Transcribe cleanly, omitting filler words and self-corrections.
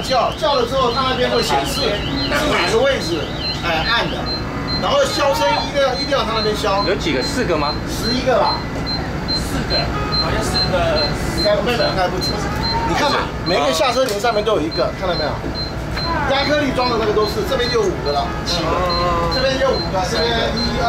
叫了之后，它那边会显示是哪个位置，哎，按的。然后消声一定要它那边消。有几个？4个吗？11个吧。4个，好像4个。应该不止。你看嘛，每个下车铃上面都有一个，看到没有？亚克力装的那个都是，这边就有5个了，7个。这边就5个，这边1、2。